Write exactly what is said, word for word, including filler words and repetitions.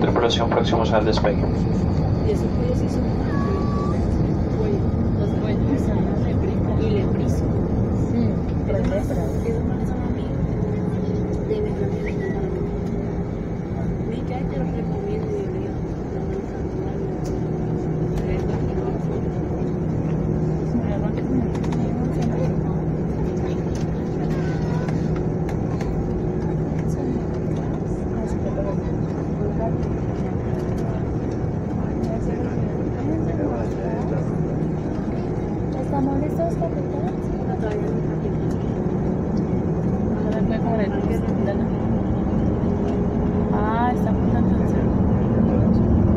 Tripulación próximos al despegue. Ah, está apuntando el cerro.